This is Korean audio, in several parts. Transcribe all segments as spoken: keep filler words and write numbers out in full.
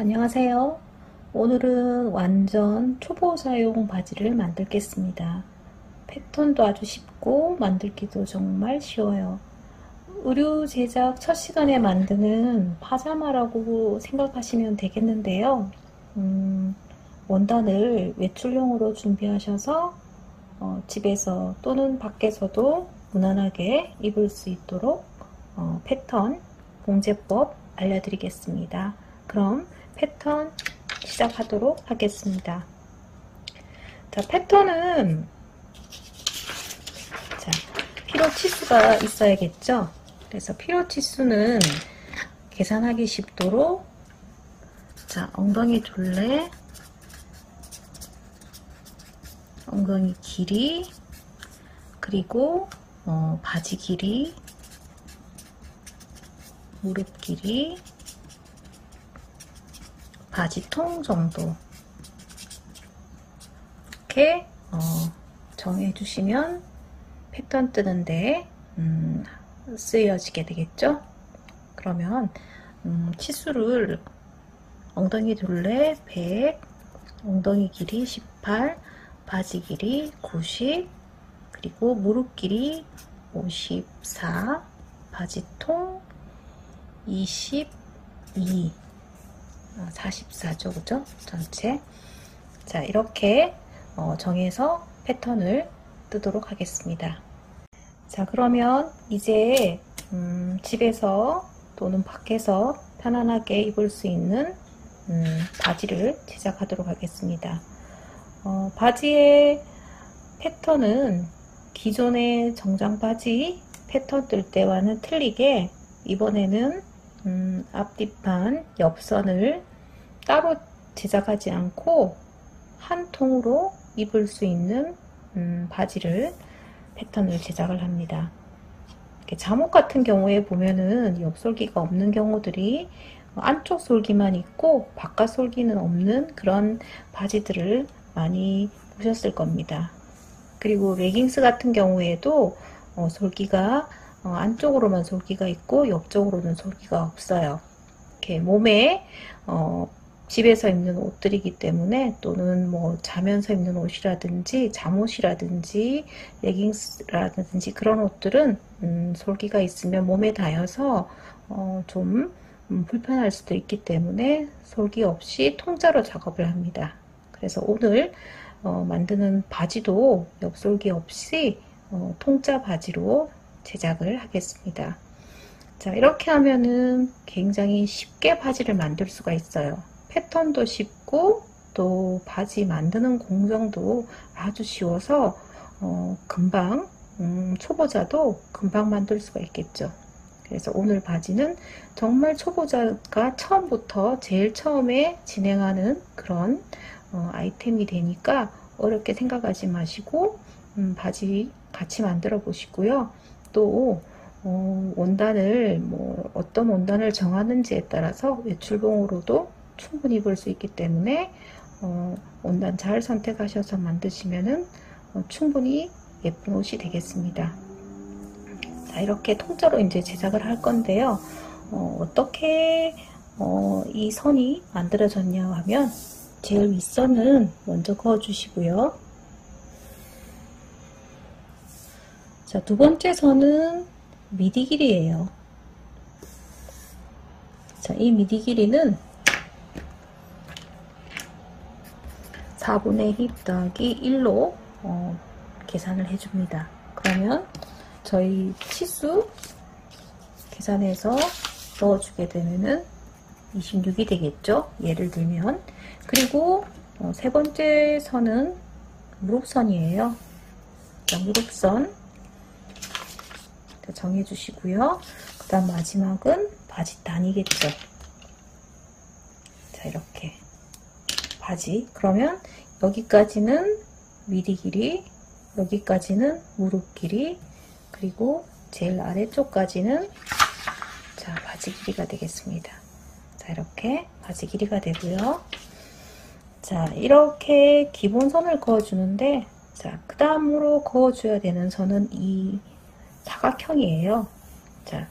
안녕하세요. 오늘은 완전 초보 사용 바지를 만들겠습니다. 패턴도 아주 쉽고 만들기도 정말 쉬워요. 의류 제작 첫 시간에 만드는 파자마라고 생각하시면 되겠는데요. 음, 원단을 외출용으로 준비하셔서 어, 집에서 또는 밖에서도 무난하게 입을 수 있도록 어, 패턴, 봉제법 알려드리겠습니다. 그럼 패턴 시작하도록 하겠습니다. 자, 패턴은 자, 필요치수가 있어야겠죠. 그래서 필요치수는 계산하기 쉽도록 자, 엉덩이 둘레, 엉덩이 길이, 그리고 어, 바지 길이, 무릎 길이, 바지통 정도 이렇게 어, 정해주시면 패턴 뜨는데 음, 쓰여지게 되겠죠. 그러면 음, 치수를 엉덩이 둘레 백, 엉덩이 길이 십팔, 바지 길이 구십, 그리고 무릎 길이 오십사, 바지통 이십이, 사십사죠, 그죠? 전체. 자, 이렇게 정해서 패턴을 뜨도록 하겠습니다. 자, 그러면 이제 음, 집에서 또는 밖에서 편안하게 입을 수 있는 음, 바지를 제작하도록 하겠습니다. 어, 바지의 패턴은 기존의 정장 바지 패턴 뜰 때와는 틀리게 이번에는 음, 앞뒤판 옆선을 따로 제작하지 않고 한 통으로 입을 수 있는 음, 바지를 패턴을 제작을 합니다. 이렇게 잠옷 같은 경우에 보면은 옆솔기가 없는 경우들이 안쪽 솔기만 있고 바깥 솔기는 없는 그런 바지들을 많이 보셨을 겁니다. 그리고 레깅스 같은 경우에도 어, 솔기가 어, 안쪽으로만 솔기가 있고 옆쪽으로는 솔기가 없어요. 이렇게 몸에 어, 집에서 입는 옷들이기 때문에 또는 뭐 자면서 입는 옷이라든지 잠옷이라든지 레깅스라든지 그런 옷들은 음, 솔기가 있으면 몸에 닿여서 어, 좀 음, 불편할 수도 있기 때문에 솔기 없이 통짜로 작업을 합니다. 그래서 오늘 어, 만드는 바지도 옆솔기 없이 어, 통짜 바지로 제작을 하겠습니다. 자, 이렇게 하면은 굉장히 쉽게 바지를 만들 수가 있어요. 패턴도 쉽고 또 바지 만드는 공정도 아주 쉬워서 어, 금방 음, 초보자도 금방 만들 수가 있겠죠. 그래서 오늘 바지는 정말 초보자가 처음부터 제일 처음에 진행하는 그런 어, 아이템이 되니까 어렵게 생각하지 마시고 음, 바지 같이 만들어 보시고요. 또 어, 원단을 뭐 어떤 원단을 정하는지에 따라서 외출봉으로도 충분히 입을 수 있기 때문에 어, 원단 잘 선택하셔서 만드시면은 어, 충분히 예쁜 옷이 되겠습니다. 자, 이렇게 통째로 이제 제작을 할 건데요. 어, 어떻게 어, 이 선이 만들어졌냐 하면 제일 윗선은 먼저 그어 주시고요. 자, 두 번째 선은 미디 길이에요. 자, 이 미디 길이는 사분의 일 더하기 일로 어, 계산을 해줍니다. 그러면 저희 치수 계산해서 넣어주게 되면은 이십육이 되겠죠. 예를 들면. 그리고 어, 세 번째 선은 무릎선이에요. 자, 무릎선 정해 주시고요. 그 다음 마지막은 바지단이겠죠. 자, 이렇게 바지. 그러면 여기까지는 미디 길이, 여기까지는 무릎 길이, 그리고 제일 아래쪽까지는 자, 바지 길이가 되겠습니다. 자, 이렇게 바지 길이가 되고요. 자, 이렇게 기본선을 그어 주는데 자, 그 다음으로 그어 줘야 되는 선은 이 사각형이에요. 자,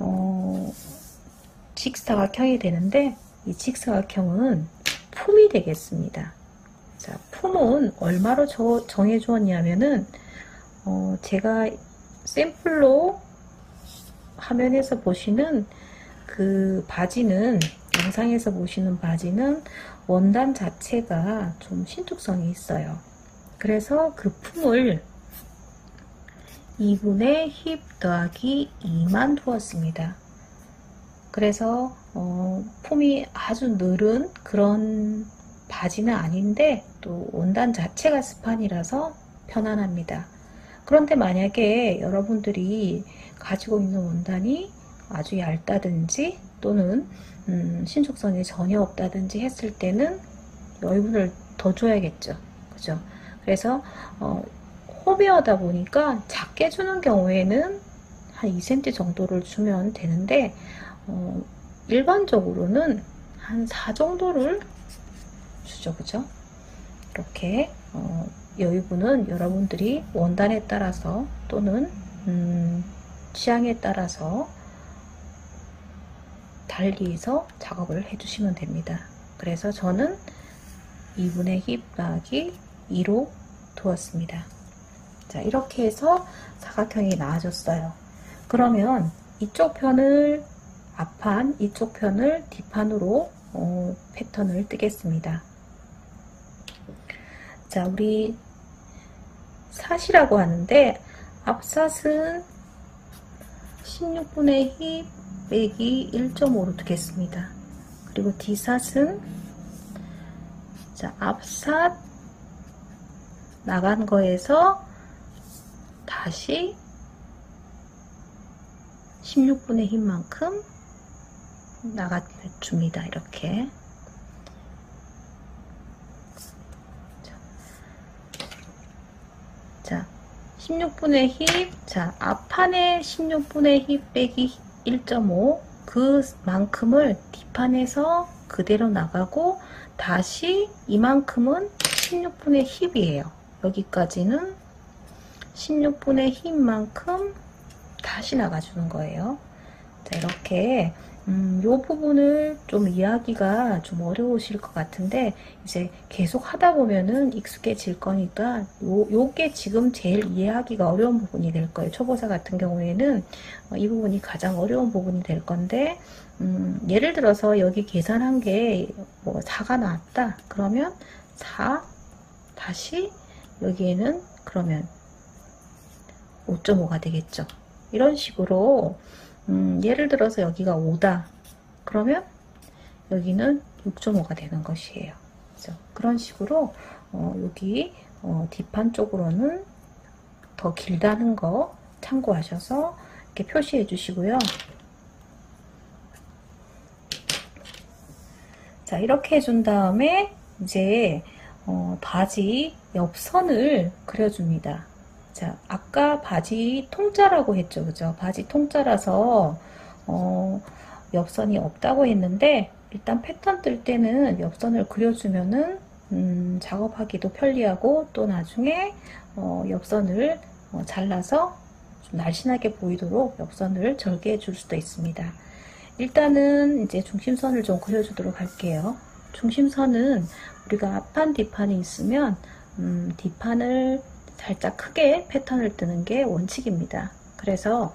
어, 직사각형이 되는데 이 직사각형은 폼이 되겠습니다. 자, 폼은 얼마로 저, 정해주었냐면은 어, 제가 샘플로 화면에서 보시는 그 바지는, 영상에서 보시는 바지는 원단 자체가 좀 신축성이 있어요. 그래서 그 품을 이분의 힙 더하기 이만 두었습니다. 그래서 어, 폼이 아주 늘은 그런 바지는 아닌데 또 원단 자체가 스판이라서 편안합니다. 그런데 만약에 여러분들이 가지고 있는 원단이 아주 얇다든지 또는 음, 신축성이 전혀 없다든지 했을 때는 여유를 더 줘야겠죠. 그죠? 그래서 어, 호베어다 보니까 작게 주는 경우에는 한 이 센티미터 정도를 주면 되는데 어, 일반적으로는 한 사 정도를 주죠. 그죠? 이렇게 어, 여유분은 여러분들이 원단에 따라서 또는 음, 취향에 따라서 달리해서 작업을 해주시면 됩니다. 그래서 저는 이분의 힙 더하기 이로 두었습니다. 자, 이렇게 해서 사각형이 나와졌어요. 그러면 이쪽 편을 앞판, 이쪽 편을 뒷판으로 어, 패턴을 뜨겠습니다. 자, 우리 샷이라고 하는데 앞샷은 십육 분의 힙 빼기 일 점 오로 두겠습니다. 그리고 뒷샷은 자, 앞샷 나간 거에서 다시 십육 분의 힙만큼 나가 줍니다. 이렇게. 자, 십육 분의 힙. 자, 앞판에 십육 분의 힙 빼기 일 점 오, 그만큼을 뒷판에서 그대로 나가고 다시 이만큼은 십육 분의 힙이에요. 여기까지는 십육 분의 힙만큼 다시 나가주는 거예요. 자, 이렇게 음, 요 부분을 좀 이해하기가 좀 어려우실 것 같은데 이제 계속 하다 보면은 익숙해질 거니까 요, 요게 지금 제일 이해하기가 어려운 부분이 될 거예요. 초보자 같은 경우에는 이 부분이 가장 어려운 부분이 될 건데 음, 예를 들어서 여기 계산한 게 뭐 사가 나왔다 그러면 사 다시 여기에는 그러면 오 점 오가 되겠죠. 이런 식으로 음, 예를 들어서 여기가 오다 그러면 여기는 육 점 오가 되는 것이에요. 그렇죠? 그런 식으로 어, 여기 어, 뒷판 쪽으로는 더 길다는 거 참고하셔서 이렇게 표시해 주시고요. 자, 이렇게 해준 다음에 이제 어, 바지 옆선을 그려줍니다. 자, 아까 바지 통짜라고 했죠. 그죠? 바지 통짜라서 어, 옆선이 없다고 했는데 일단 패턴 뜰 때는 옆선을 그려주면은 음, 작업하기도 편리하고 또 나중에 어, 옆선을 어, 잘라서 좀 날씬하게 보이도록 옆선을 절개해 줄 수도 있습니다. 일단은 이제 중심선을 좀 그려주도록 할게요. 중심선은 우리가 앞판 뒷판이 있으면 음, 뒷판을 살짝 크게 패턴을 뜨는 게 원칙입니다. 그래서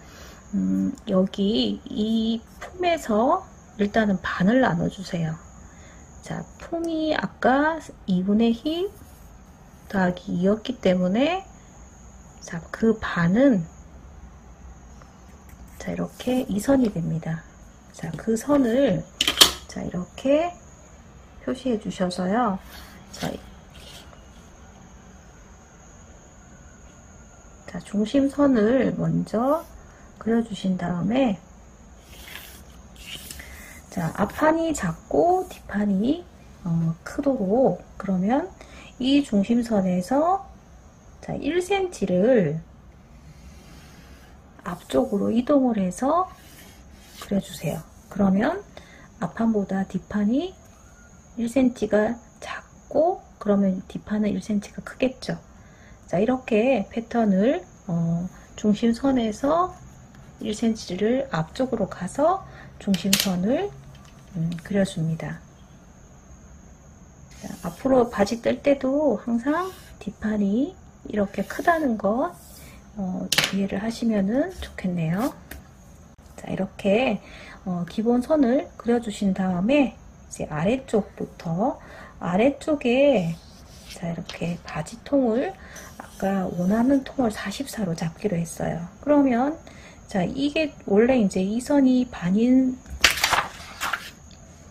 음, 여기 이 품에서 일단은 반을 나눠주세요. 자, 품이 아까 이분의 힙 더하기 이였기 때문에 자, 그 반은 자, 이렇게 이 선이 됩니다. 자, 그 선을 자, 이렇게 표시해 주셔서요. 자, 자, 중심선을 먼저 그려주신 다음에 자, 앞판이 작고 뒷판이 어, 크도록 그러면 이 중심선에서 자, 일 센티미터를 앞쪽으로 이동을 해서 그려주세요. 그러면 앞판보다 뒷판이 일 센티미터가 작고 그러면 뒷판은 일 센티미터가 크겠죠. 자, 이렇게 패턴을 어, 중심선에서 일 센티미터를 앞쪽으로 가서 중심선을 음, 그려줍니다. 자, 앞으로 바지 뜰 때도 항상 뒷판이 이렇게 크다는 것 어, 이해를 하시면 좋겠네요. 자, 이렇게 어, 기본 선을 그려주신 다음에 이제 아래쪽부터 아래쪽에 자, 이렇게 바지통을 아까 원하는 통을 사십사로 잡기로 했어요. 그러면 자, 이게 원래 이제 이 선이 반인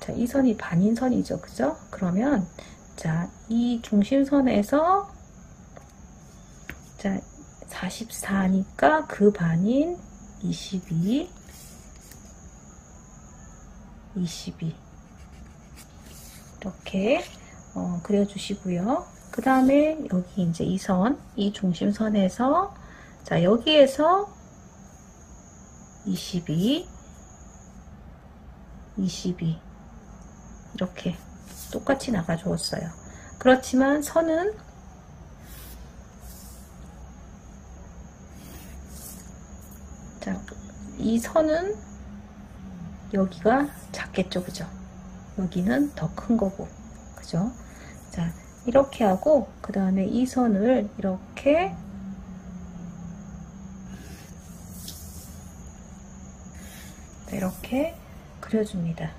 자, 이 선이 반인 선이죠. 그죠? 그러면 자, 이 중심선에서 자, 사십사니까 그 반인 이십이, 이십이 이렇게 어, 그려주시고요. 그 다음에 여기 이제 이 선, 이 중심선에서 자, 여기에서 이십이, 이십이 이렇게 똑같이 나가 주었어요. 그렇지만 선은 자, 이 선은 여기가 작겠죠, 그죠? 여기는 더 큰 거고, 그죠? 자, 이렇게 하고 그 다음에 이 선을 이렇게 이렇게 그려줍니다.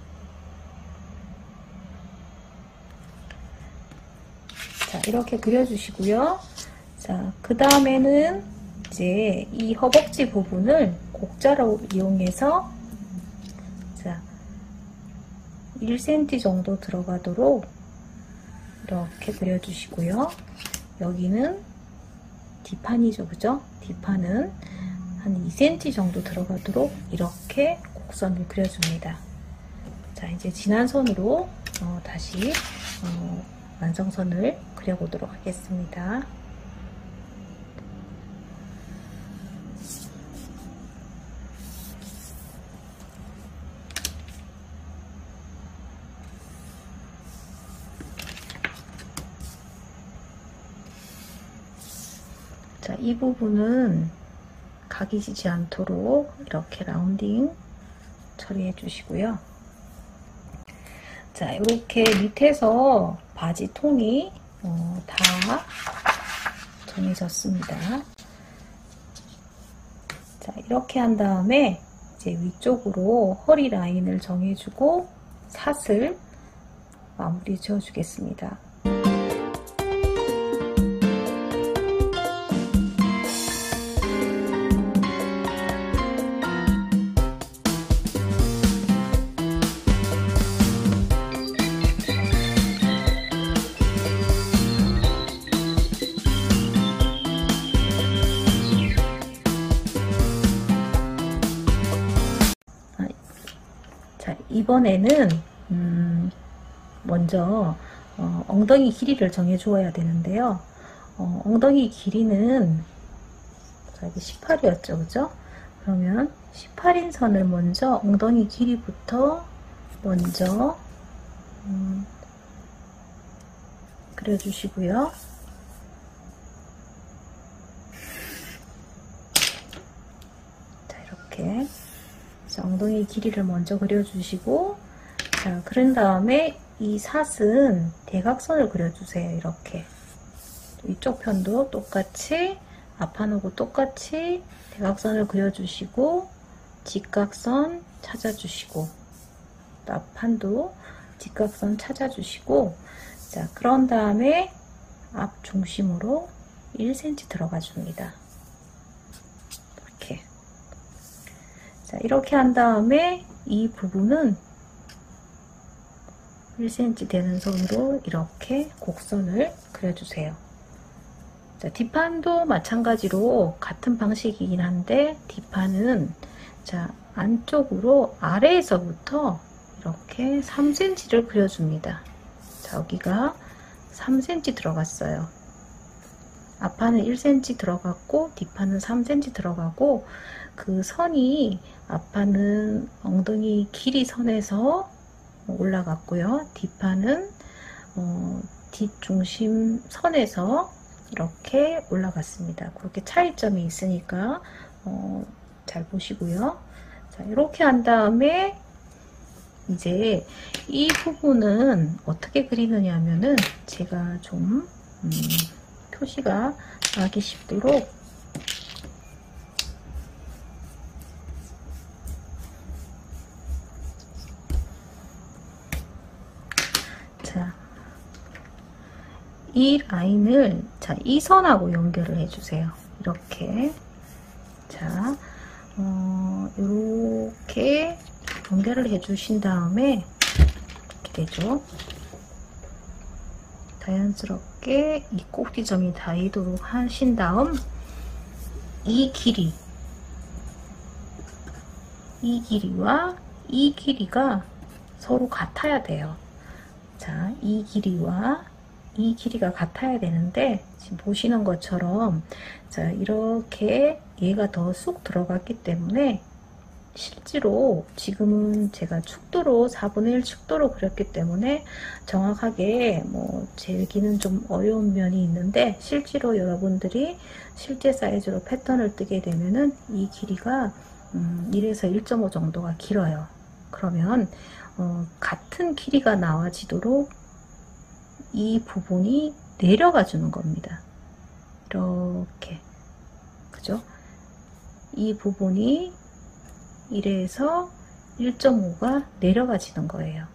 자, 이렇게 그려주시고요. 자, 그 다음에는 이제 이 허벅지 부분을 곡자로 이용해서 자, 일 센티미터 정도 들어가도록 이렇게 그려주시고요. 여기는 뒷판이죠, 그죠? 뒷판은 한 이 센티미터 정도 들어가도록 이렇게 곡선을 그려줍니다. 자, 이제 지난 선으로 어, 다시 어, 완성선을 그려보도록 하겠습니다. 자, 이 부분은 각이 지지 않도록 이렇게 라운딩 처리해 주시고요. 자, 이렇게 밑에서 바지 통이 어, 다 정해졌습니다. 자, 이렇게 한 다음에 이제 위쪽으로 허리 라인을 정해주고 삿을 마무리 지어 주겠습니다. 이번에는 음 먼저 어 엉덩이 길이를 정해 주어야 되는데요. 어 엉덩이 길이는 자, 이게 십팔이었죠, 그죠? 그러면 십팔인 선을 먼저 엉덩이 길이부터 먼저 음 그려주시고요. 자, 이렇게 엉덩이 길이를 먼저 그려주시고, 자, 그런 다음에 이 삿은 대각선을 그려주세요. 이렇게 이쪽 편도 똑같이 앞판하고 똑같이 대각선을 그려주시고 직각선 찾아주시고 앞판도 직각선 찾아주시고, 자, 그런 다음에 앞 중심으로 일 센티미터 들어가 줍니다. 자, 이렇게 한 다음에 이 부분은 일 센티미터 되는 선으로 이렇게 곡선을 그려주세요. 자, 뒷판도 마찬가지로 같은 방식이긴 한데 뒷판은 자, 안쪽으로 아래에서부터 이렇게 삼 센티미터를 그려줍니다. 자, 여기가 삼 센티미터 들어갔어요. 앞판은 일 센티미터 들어갔고 뒷판은 삼 센티미터 들어가고, 그 선이 앞판은 엉덩이 길이 선에서 올라갔고요. 뒷판은 어, 뒷중심 선에서 이렇게 올라갔습니다. 그렇게 차이점이 있으니까 어, 잘 보시고요. 자, 이렇게 한 다음에 이제 이 부분은 어떻게 그리느냐 하면은 제가 좀 음, 표시가 나기 쉽도록 이 라인을 자, 이 선하고 연결을 해주세요. 이렇게 자, 어, 이렇게 연결을 해주신 다음에 이렇게 되죠. 자연스럽게 이 꼭지점이 닿이도록 하신 다음 이 길이, 이 길이와 이 길이가 서로 같아야 돼요. 자, 이 길이와 이 길이가 같아야 되는데 지금 보시는 것처럼 자, 이렇게 얘가 더 쑥 들어갔기 때문에 실제로 지금은 제가 축도로 사분의 일 축도로 그렸기 때문에 정확하게 뭐 재기는 좀 어려운 면이 있는데 실제로 여러분들이 실제 사이즈로 패턴을 뜨게 되면은 이 길이가 음 일에서 일 점 오 정도가 길어요. 그러면 어 같은 길이가 나와지도록 이 부분이 내려가 주는 겁니다. 이렇게 그죠? 이 부분이 일에서 일 점 오가 내려가지는 거예요.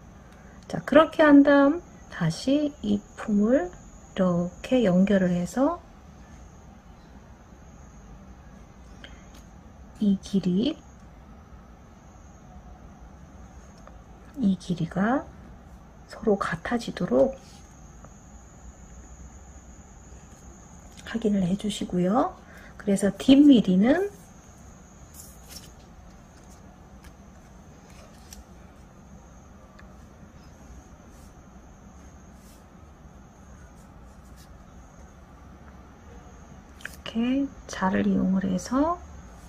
자, 그렇게 한 다음 다시 이 품을 이렇게 연결을 해서 이 길이, 이 길이가 서로 같아지도록 확인을 해주시고요. 그래서 뒷미리는 이렇게 자를 이용을 해서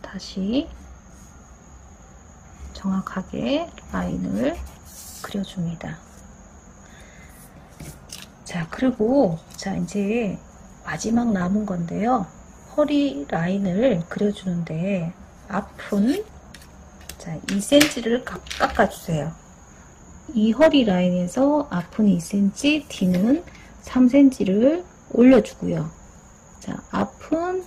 다시 정확하게 라인을 그려줍니다. 자, 그리고 자, 이제 마지막 남은 건데요. 허리 라인을 그려주는데 앞은 자, 이 센티미터를 깎아주세요. 이 허리 라인에서 앞은 이 센티미터, 뒤는 삼 센티미터를 올려주고요. 자, 앞은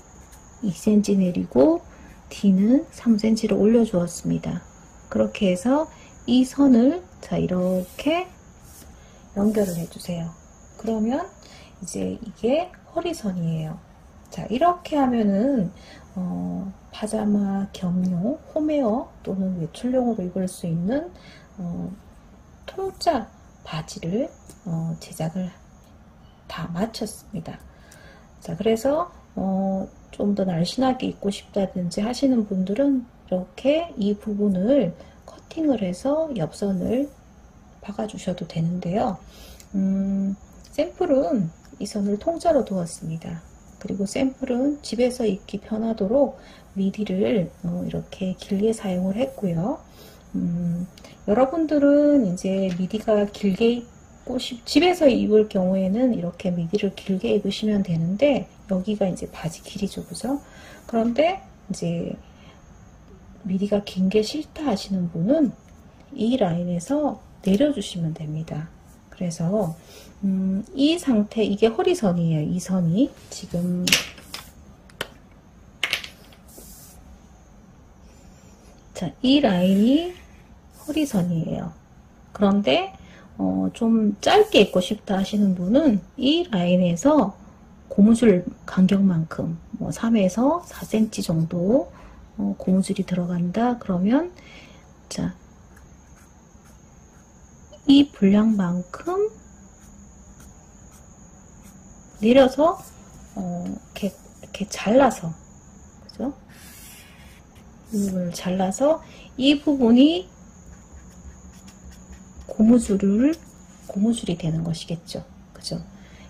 이 센티미터 내리고 뒤는 삼 센티미터를 올려주었습니다. 그렇게 해서 이 선을 자, 이렇게 연결을 해주세요. 그러면 이제 이게 허리선이에요. 자, 이렇게 하면은 어, 파자마, 겹용, 홈웨어 또는 외출용으로 입을 수 있는 어, 통짜 바지를 어, 제작을 다 마쳤습니다. 자, 그래서 어, 좀 더 날씬하게 입고 싶다든지 하시는 분들은 이렇게 이 부분을 커팅을 해서 옆선을 박아주셔도 되는데요. 음, 샘플은 이 선을 통짜로 두었습니다. 그리고 샘플은 집에서 입기 편하도록 미디를 어, 이렇게 길게 사용을 했고요. 음, 여러분들은 이제 미디가 길게 입고 싶, 집에서 입을 경우에는 이렇게 미디를 길게 입으시면 되는데 여기가 이제 바지 길이죠, 그죠? 그런데 이제 미디가 긴 게 싫다 하시는 분은 이 라인에서 내려주시면 됩니다. 그래서 음, 이 상태, 이게 허리선이에요. 이 선이 지금 자, 이 라인이 허리선이에요. 그런데 어, 좀 짧게 입고 싶다 하시는 분은 이 라인에서 고무줄 간격만큼 뭐 삼에서 사 센티미터 정도 어, 고무줄이 들어간다 그러면 자, 이 분량만큼 내려서 어, 이렇게, 이렇게 잘라서, 그죠? 이 부분을 잘라서 이 부분이 고무줄을 고무줄이 되는 것이겠죠, 그죠?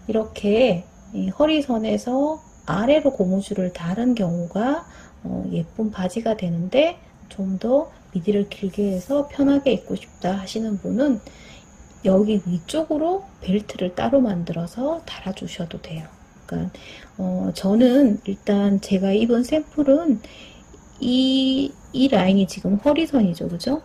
이렇게 이 허리선에서 아래로 고무줄을 다른 경우가 어, 예쁜 바지가 되는데 좀 더 미디를 길게 해서 편하게 입고 싶다 하시는 분은 여기 위쪽으로 벨트를 따로 만들어서 달아주셔도 돼요. 그러니까 어, 저는 일단 제가 입은 샘플은 이, 이 라인이 지금 허리선이죠, 그죠?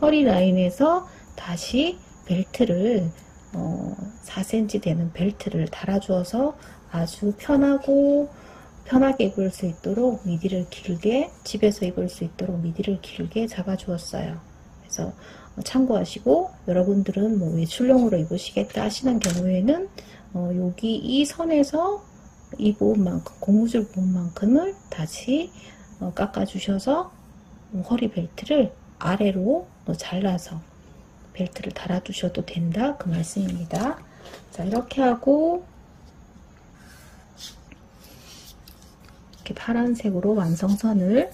허리 라인에서 다시 벨트를 어, 사 센티미터 되는 벨트를 달아주어서 아주 편하고 편하게 입을 수 있도록 미디를 길게, 집에서 입을 수 있도록 미디를 길게 잡아주었어요. 그래서 참고하시고, 여러분들은 뭐 외출용으로 입으시겠다 하시는 경우에는 어, 여기 이 선에서 이 부분만큼, 고무줄 부분만큼을 다시 어, 깎아주셔서 허리 벨트를 아래로 잘라서 벨트를 달아주셔도 된다, 그 말씀입니다. 자, 이렇게 하고 이렇게 파란색으로 완성선을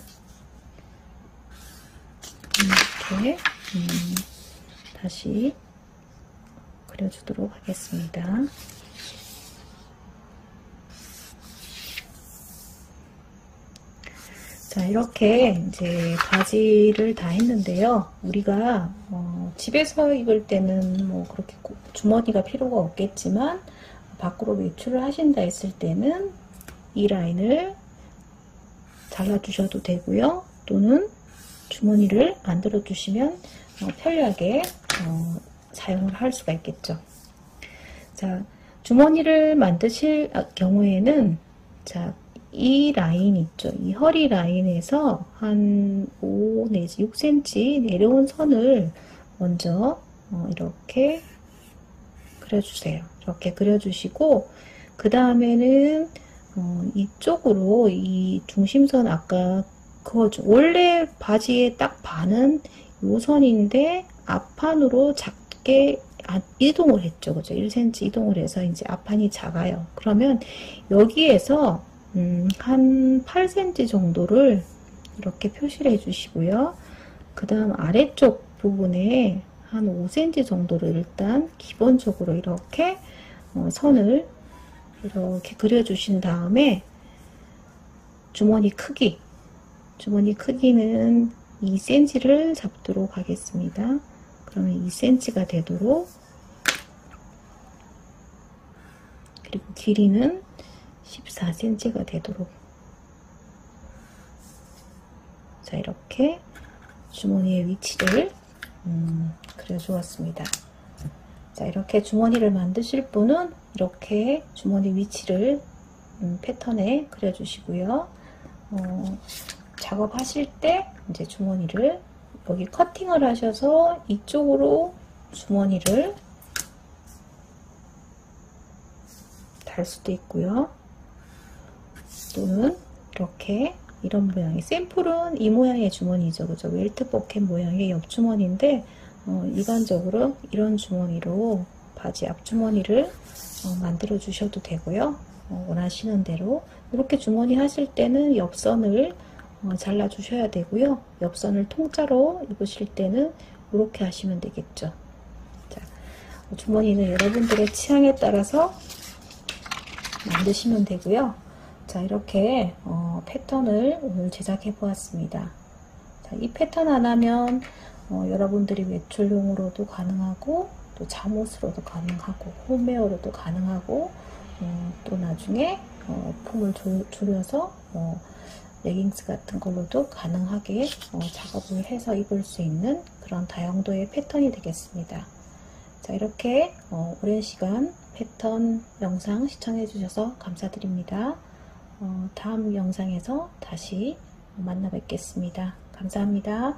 이렇게 음, 다시 그려주도록 하겠습니다. 자, 이렇게 이제 바지를 다 했는데요. 우리가 어, 집에서 입을 때는 뭐 그렇게 주머니가 필요가 없겠지만, 밖으로 외출을 하신다 했을 때는 이 라인을 잘라주셔도 되고요. 또는 주머니를 만들어 주시면 어, 편리하게 어, 사용을 할 수가 있겠죠. 자, 주머니를 만드실 경우에는, 자, 이 라인 있죠. 이 허리 라인에서 한 오 내지 육 센티미터 내려온 선을 먼저 어, 이렇게 그려주세요. 이렇게 그려주시고, 그 다음에는 어, 이쪽으로 이 중심선, 아까 그거죠. 원래 바지의 딱 반은 이 선인데 앞판으로 작게 이동을 했죠. 그죠? 일 센티미터 이동을 해서 이제 앞판이 작아요. 그러면 여기에서 음, 한 팔 센티미터 정도를 이렇게 표시를 해주시고요. 그 다음 아래쪽 부분에 한 오 센티미터 정도를 일단 기본적으로 이렇게 어, 선을 이렇게 그려주신 다음에, 주머니 크기, 주머니 크기는 이 센티미터를 잡도록 하겠습니다. 그러면 이 센티미터가 되도록, 그리고 길이는 십사 센티미터가 되도록, 자, 이렇게 주머니의 위치를 음, 그려주었습니다. 자, 이렇게 주머니를 만드실 분은 이렇게 주머니 위치를 음, 패턴에 그려주시고요. 어, 작업하실 때 이제 주머니를 여기 커팅을 하셔서 이쪽으로 주머니를 달 수도 있고요. 또는 이렇게 이런 모양의, 샘플은 이 모양의 주머니죠. 그죠? 웰트 포켓 모양의 옆주머니인데, 어, 일반적으로 이런 주머니로 바지 앞주머니를 어, 만들어 주셔도 되고요. 어, 원하시는 대로 이렇게 주머니 하실 때는 옆선을 어, 잘라 주셔야 되고요. 옆선을 통짜로 입으실 때는 이렇게 하시면 되겠죠. 자, 주머니는 여러분들의 취향에 따라서 만드시면 되고요. 자, 이렇게 어, 패턴을 오늘 제작해 보았습니다. 자, 이 패턴 하나면 어, 여러분들이 외출용으로도 가능하고, 또 잠옷으로도 가능하고, 홈웨어로도 가능하고, 음, 또 나중에 어, 품을 조, 줄여서 어, 레깅스 같은 걸로도 가능하게 어, 작업을 해서 입을 수 있는 그런 다용도의 패턴이 되겠습니다. 자, 이렇게 어, 오랜 시간 패턴 영상 시청해 주셔서 감사드립니다. 어, 다음 영상에서 다시 만나 뵙겠습니다. 감사합니다.